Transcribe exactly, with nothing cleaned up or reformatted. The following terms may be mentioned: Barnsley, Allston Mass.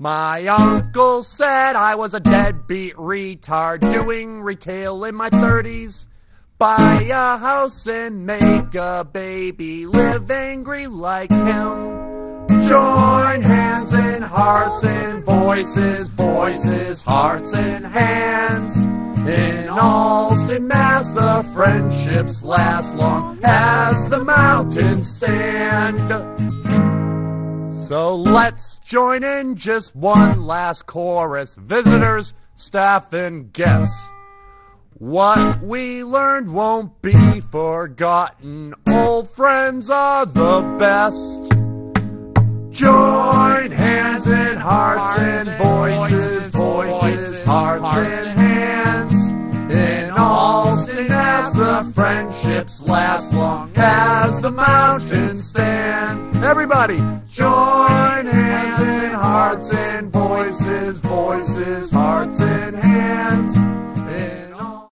My uncle said I was a deadbeat retard, doing retail in my thirties. Buy a house and make a baby, live angry like him. Join hands and hearts and voices, voices, hearts and hands. In Allston, Mass, the friendships last long as the mountains stand. So let's join in just one last chorus, visitors, staff, and guests. What we learned won't be forgotten, old friends are the best. Join hands and hearts and voices, voices, hearts and hands. In Allston, Mass, the friendships last long as the mountains stand. Everybody, join hands and hearts and voices, voices, hearts and hands.